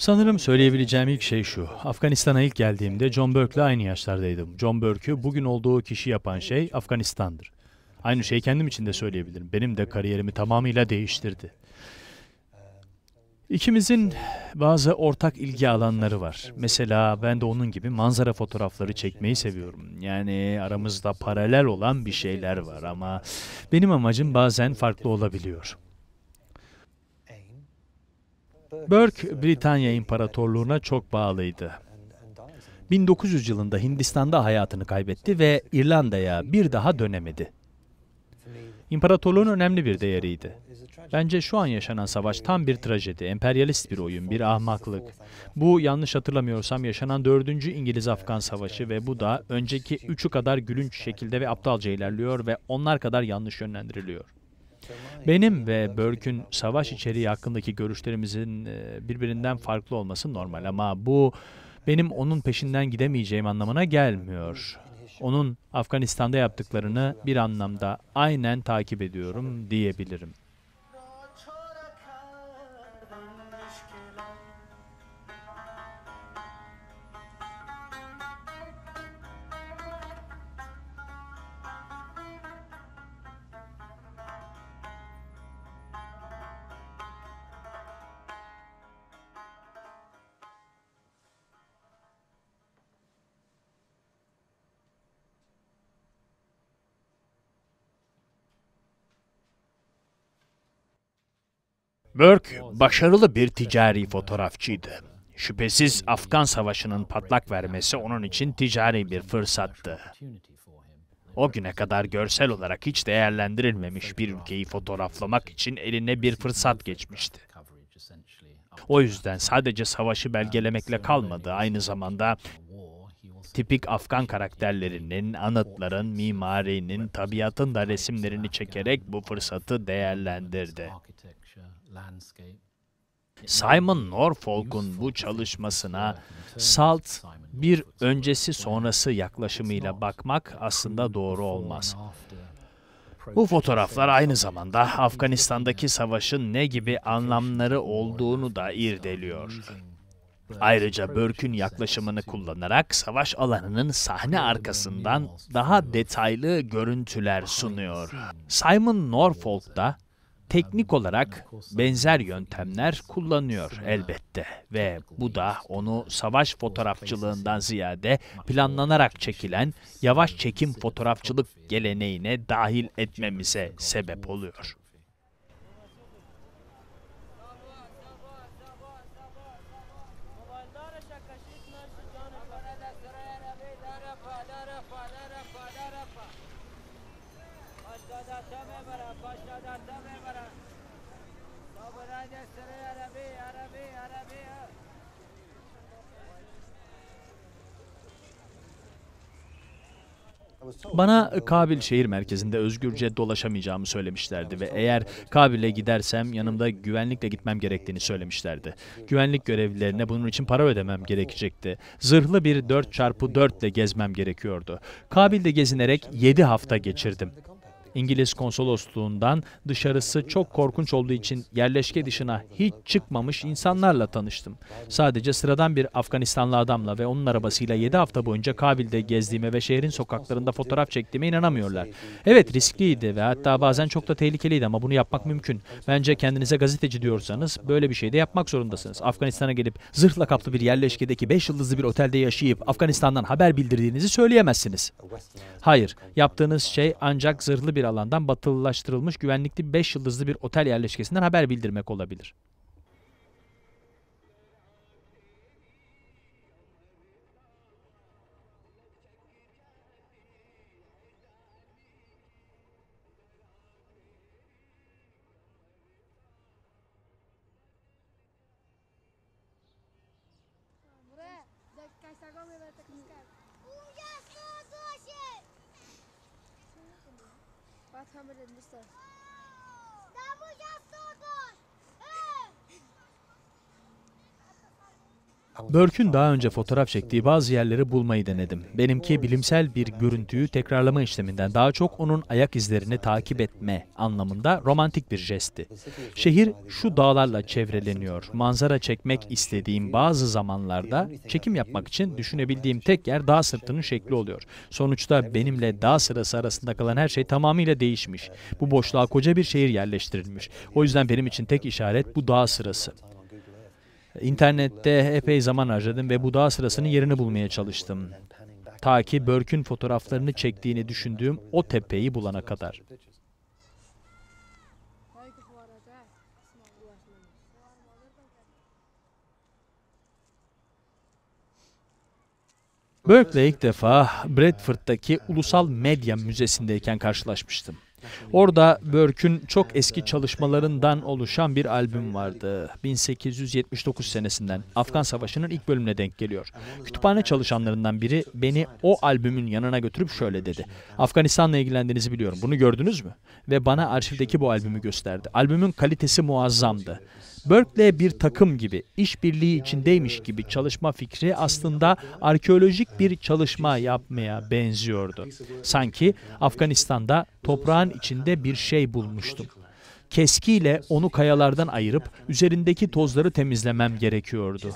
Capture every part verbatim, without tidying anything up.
Sanırım söyleyebileceğim ilk şey şu. Afganistan'a ilk geldiğimde John Burke'le aynı yaşlardaydım. John Burke'ü bugün olduğu kişi yapan şey Afganistan'dır. Aynı şeyi kendim için de söyleyebilirim. Benim de kariyerimi tamamıyla değiştirdi. İkimizin bazı ortak ilgi alanları var. Mesela ben de onun gibi manzara fotoğrafları çekmeyi seviyorum. Yani aramızda paralel olan bir şeyler var ama benim amacım bazen farklı olabiliyor. Burke, Britanya İmparatorluğu'na çok bağlıydı. bin dokuz yüz yılında Hindistan'da hayatını kaybetti ve İrlanda'ya bir daha dönemedi. İmparatorluğun önemli bir değeriydi. Bence şu an yaşanan savaş tam bir trajedi, emperyalist bir oyun, bir ahmaklık. Bu yanlış hatırlamıyorsam yaşanan dördüncü İngiliz-Afgan Savaşı ve bu da önceki üçü kadar gülünç şekilde ve aptalca ilerliyor ve onlar kadar yanlış yönlendiriliyor. Benim ve Burke'ün savaş içeriği hakkındaki görüşlerimizin birbirinden farklı olması normal ama bu benim onun peşinden gidemeyeceğim anlamına gelmiyor. Onun Afganistan'da yaptıklarını bir anlamda aynen takip ediyorum diyebilirim. Burke, başarılı bir ticari fotoğrafçıydı. Şüphesiz Afgan Savaşı'nın patlak vermesi onun için ticari bir fırsattı. O güne kadar görsel olarak hiç değerlendirilmemiş bir ülkeyi fotoğraflamak için eline bir fırsat geçmişti. O yüzden sadece savaşı belgelemekle kalmadı, aynı zamanda tipik Afgan karakterlerinin, anıtların, mimarinin, tabiatın da resimlerini çekerek bu fırsatı değerlendirdi. Simon Norfolk'un bu çalışmasına salt bir öncesi sonrası yaklaşımıyla bakmak aslında doğru olmaz. Bu fotoğraflar aynı zamanda Afganistan'daki savaşın ne gibi anlamları olduğunu da irdeliyor. Ayrıca Burke'ün yaklaşımını kullanarak savaş alanının sahne arkasından daha detaylı görüntüler sunuyor. Simon Norfolk'ta teknik olarak benzer yöntemler kullanıyor elbette ve bu da onu savaş fotoğrafçılığından ziyade planlanarak çekilen yavaş çekim fotoğrafçılık geleneğine dahil etmemize sebep oluyor. Bana Kabil şehir merkezinde özgürce dolaşamayacağımı söylemişlerdi ve eğer Kabil'e gidersem yanımda güvenlikle gitmem gerektiğini söylemişlerdi. Güvenlik görevlilerine bunun için para ödemem gerekecekti. Zırhlı bir dört çarpı dört ile gezmem gerekiyordu. Kabil'de gezinerek yedi hafta geçirdim. İngiliz konsolosluğundan dışarısı çok korkunç olduğu için yerleşke dışına hiç çıkmamış insanlarla tanıştım. Sadece sıradan bir Afganistanlı adamla ve onun arabasıyla yedi hafta boyunca Kabil'de gezdiğime ve şehrin sokaklarında fotoğraf çektiğime inanamıyorlar. Evet, riskliydi ve hatta bazen çok da tehlikeliydi ama bunu yapmak mümkün. Bence kendinize gazeteci diyorsanız böyle bir şey de yapmak zorundasınız. Afganistan'a gelip zırhla kaplı bir yerleşkedeki beş yıldızlı bir otelde yaşayıp Afganistan'dan haber bildirdiğinizi söyleyemezsiniz. Hayır, yaptığınız şey ancak zırhlı bir bir alandan batılılaştırılmış güvenlikli beş yıldızlı bir otel yerleşkesinden haber bildirmek olabilir. Burke'ün daha önce fotoğraf çektiği bazı yerleri bulmayı denedim. Benimki bilimsel bir görüntüyü tekrarlama işleminden daha çok onun ayak izlerini takip etme anlamında romantik bir jestti. Şehir şu dağlarla çevreleniyor. Manzara çekmek istediğim bazı zamanlarda çekim yapmak için düşünebildiğim tek yer dağ sırtının şekli oluyor. Sonuçta benimle dağ sırası arasında kalan her şey tamamıyla değişmiş. Bu boşluğa koca bir şehir yerleştirilmiş. O yüzden benim için tek işaret bu dağ sırası. İnternette epey zaman harcadım ve bu dağ sırasının yerini bulmaya çalıştım. Ta ki Burke'ün fotoğraflarını çektiğini düşündüğüm o tepeyi bulana kadar. Burke'le ilk defa Bradford'daki Ulusal Medya Müzesi'ndeyken karşılaşmıştım. Orada Burke'ün çok eski çalışmalarından oluşan bir albüm vardı. bin sekiz yüz yetmiş dokuz senesinden Afgan Savaşı'nın ilk bölümüne denk geliyor. Kütüphane çalışanlarından biri beni o albümün yanına götürüp şöyle dedi. Afganistan'la ilgilendiğinizi biliyorum. Bunu gördünüz mü? Ve bana arşivdeki bu albümü gösterdi. Albümün kalitesi muazzamdı. Burke'le bir takım gibi, işbirliği içindeymiş gibi çalışma fikri aslında arkeolojik bir çalışma yapmaya benziyordu. Sanki Afganistan'da toprağın içinde bir şey bulmuştum. Keskiyle onu kayalardan ayırıp üzerindeki tozları temizlemem gerekiyordu.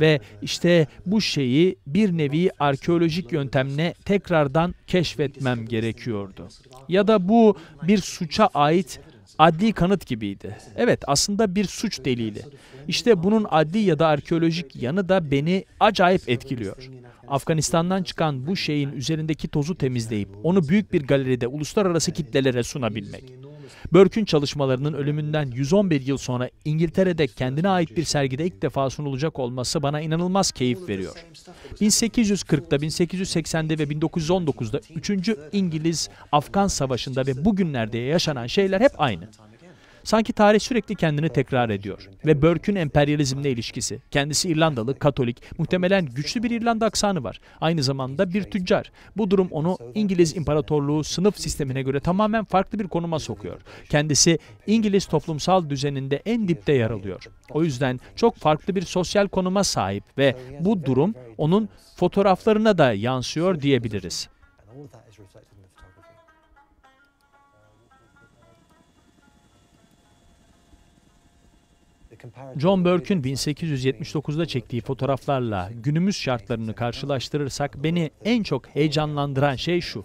Ve işte bu şeyi bir nevi arkeolojik yöntemle tekrardan keşfetmem gerekiyordu. Ya da bu bir suça ait adli kanıt gibiydi. Evet, aslında bir suç delili. İşte bunun adli ya da arkeolojik yanı da beni acayip etkiliyor. Afganistan'dan çıkan bu şeyin üzerindeki tozu temizleyip onu büyük bir galeride uluslararası kitlelere sunabilmek. Burke'ün çalışmalarının ölümünden yüz on bir yıl sonra İngiltere'de kendine ait bir sergide ilk defa sunulacak olması bana inanılmaz keyif veriyor. bin sekiz yüz kırk'ta, bin sekiz yüz seksen'de ve bin dokuz yüz on dokuz'da üçüncü İngiliz-Afgan Savaşı'nda ve bugünlerde yaşanan şeyler hep aynı. Sanki tarih sürekli kendini tekrar ediyor ve Burke'ün emperyalizmle ilişkisi. Kendisi İrlandalı, Katolik, muhtemelen güçlü bir İrlanda aksanı var. Aynı zamanda bir tüccar. Bu durum onu İngiliz İmparatorluğu sınıf sistemine göre tamamen farklı bir konuma sokuyor. Kendisi İngiliz toplumsal düzeninde en dipte yer alıyor. O yüzden çok farklı bir sosyal konuma sahip ve bu durum onun fotoğraflarına da yansıyor diyebiliriz. John Burke'ün bin sekiz yüz yetmiş dokuz'da çektiği fotoğraflarla günümüz şartlarını karşılaştırırsak beni en çok heyecanlandıran şey şu.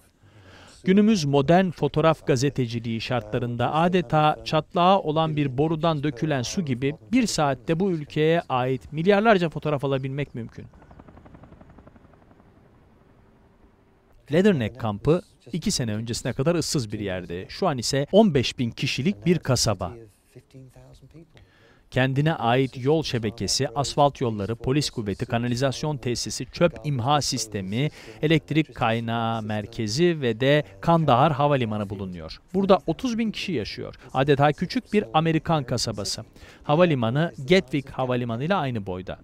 Günümüz modern fotoğraf gazeteciliği şartlarında adeta çatlağı olan bir borudan dökülen su gibi bir saatte bu ülkeye ait milyarlarca fotoğraf alabilmek mümkün. Leatherneck kampı iki sene öncesine kadar ıssız bir yerdi. Şu an ise on beş bin kişilik bir kasaba. Kendine ait yol şebekesi, asfalt yolları, polis kuvveti, kanalizasyon tesisi, çöp imha sistemi, elektrik kaynağı merkezi ve de Kandahar Havalimanı bulunuyor. Burada otuz bin kişi yaşıyor. Adeta küçük bir Amerikan kasabası. Havalimanı Gatwick Havalimanı ile aynı boyda.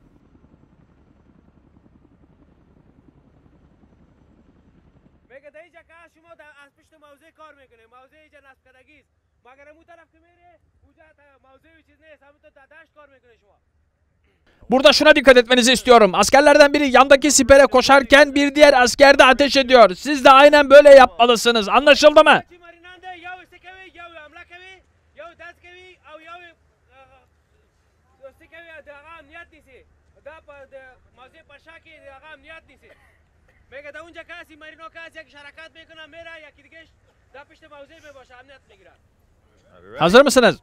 Burada şuna dikkat etmenizi istiyorum. Askerlerden biri yandaki sipere koşarken bir diğer asker de ateş ediyor. Siz de aynen böyle yapmalısınız. Anlaşıldı mı? Hazır mısınız?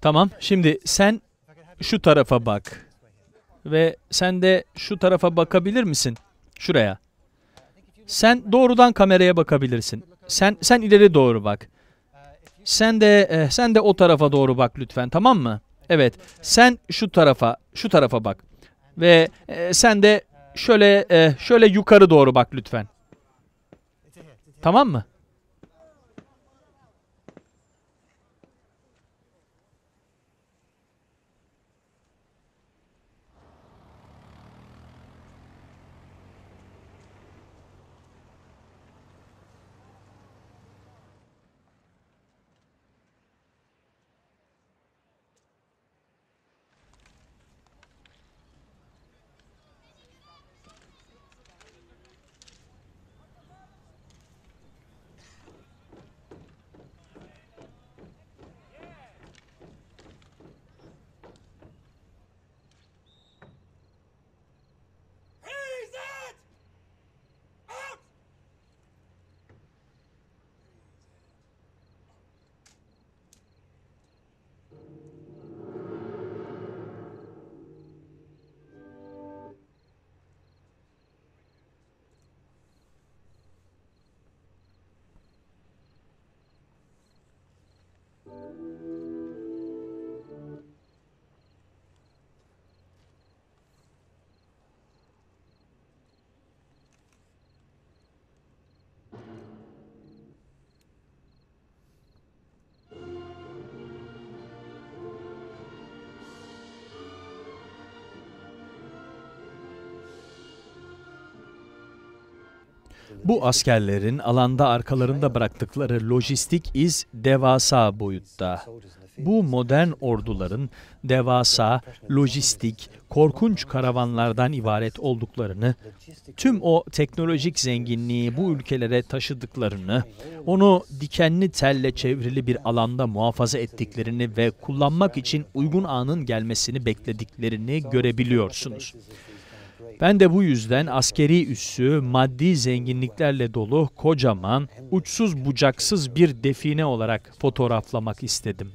Tamam, şimdi sen şu tarafa bak. Ve sen de şu tarafa bakabilir misin? Şuraya. Sen doğrudan kameraya bakabilirsin. Sen sen ileri doğru bak. Sen de sen de o tarafa doğru bak lütfen, tamam mı? Evet. Sen şu tarafa, şu tarafa bak. Ve e, sen de şöyle e, şöyle yukarı doğru bak lütfen. Tamam mı? Bu askerlerin alanda arkalarında bıraktıkları lojistik iz devasa boyutta. Bu modern orduların devasa, lojistik, korkunç karavanlardan ibaret olduklarını, tüm o teknolojik zenginliği bu ülkelere taşıdıklarını, onu dikenli telle çevrili bir alanda muhafaza ettiklerini ve kullanmak için uygun anın gelmesini beklediklerini görebiliyorsunuz. Ben de bu yüzden askeri üssü maddi zenginliklerle dolu kocaman, uçsuz bucaksız bir define olarak fotoğraflamak istedim.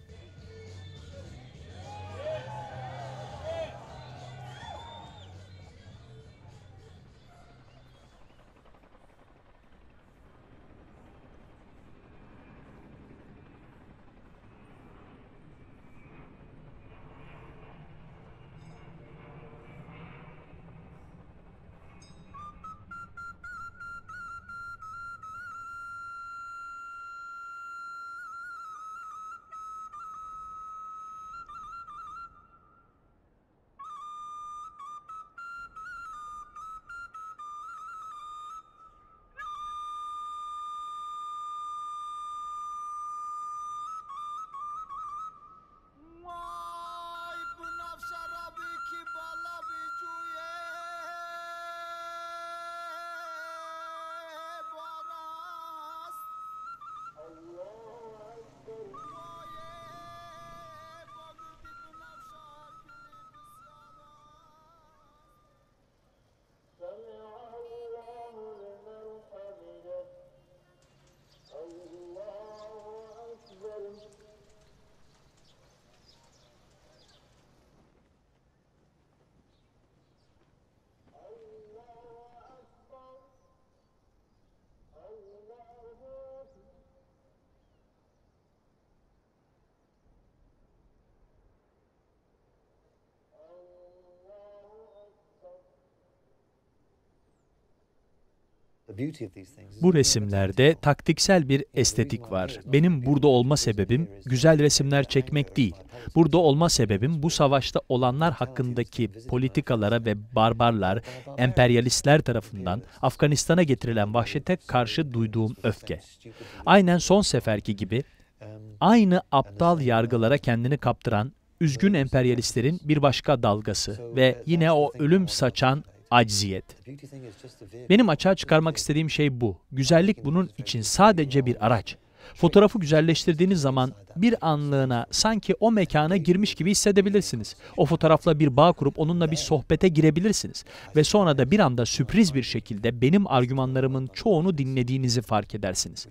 Bu resimlerde taktiksel bir estetik var. Benim burada olma sebebim güzel resimler çekmek değil. Burada olma sebebim bu savaşta olanlar hakkındaki politikalara ve barbarlar, emperyalistler tarafından Afganistan'a getirilen vahşete karşı duyduğum öfke. Aynen son seferki gibi aynı aptal yargılara kendini kaptıran, üzgün emperyalistlerin bir başka dalgası ve yine o ölüm saçan aciziyet. Benim açığa çıkarmak istediğim şey bu. Güzellik bunun için sadece bir araç. Fotoğrafı güzelleştirdiğiniz zaman bir anlığına sanki o mekana girmiş gibi hissedebilirsiniz. O fotoğrafla bir bağ kurup onunla bir sohbete girebilirsiniz. Ve sonra da bir anda sürpriz bir şekilde benim argümanlarımın çoğunu dinlediğinizi fark edersiniz.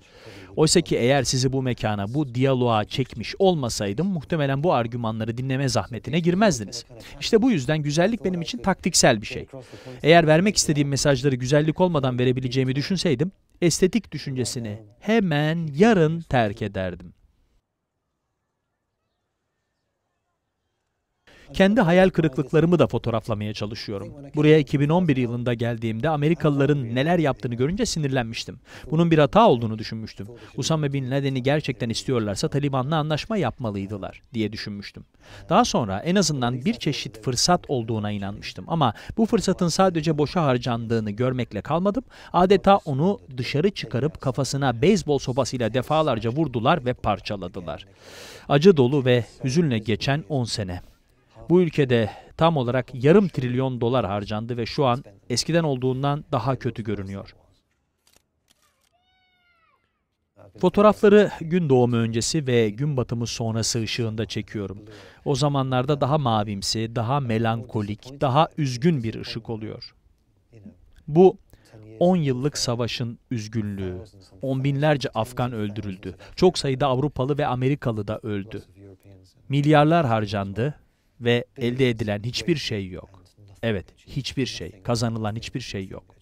Oysa ki eğer sizi bu mekana, bu diyaloğa çekmiş olmasaydım muhtemelen bu argümanları dinleme zahmetine girmezdiniz. İşte bu yüzden güzellik benim için taktiksel bir şey. Eğer vermek istediğim mesajları güzellik olmadan verebileceğimi düşünseydim, estetik düşüncesini hemen yarın terk ederdim. Kendi hayal kırıklıklarımı da fotoğraflamaya çalışıyorum. Buraya iki bin on bir yılında geldiğimde Amerikalıların neler yaptığını görünce sinirlenmiştim. Bunun bir hata olduğunu düşünmüştüm. Usame Bin Laden'i gerçekten istiyorlarsa Taliban'la anlaşma yapmalıydılar diye düşünmüştüm. Daha sonra en azından bir çeşit fırsat olduğuna inanmıştım. Ama bu fırsatın sadece boşa harcandığını görmekle kalmadım. Adeta onu dışarı çıkarıp kafasına beyzbol sopasıyla defalarca vurdular ve parçaladılar. Acı dolu ve hüzünle geçen on sene. Bu ülkede tam olarak yarım trilyon dolar harcandı ve şu an eskiden olduğundan daha kötü görünüyor. Fotoğrafları gün doğumu öncesi ve gün batımı sonrası ışığında çekiyorum. O zamanlarda daha mavimsi, daha melankolik, daha üzgün bir ışık oluyor. Bu on yıllık savaşın üzgünlüğü. On binlerce Afgan öldürüldü. Çok sayıda Avrupalı ve Amerikalı da öldü. Milyarlar harcandı. Ve elde edilen hiçbir şey yok. Evet, hiçbir şey, kazanılan hiçbir şey yok.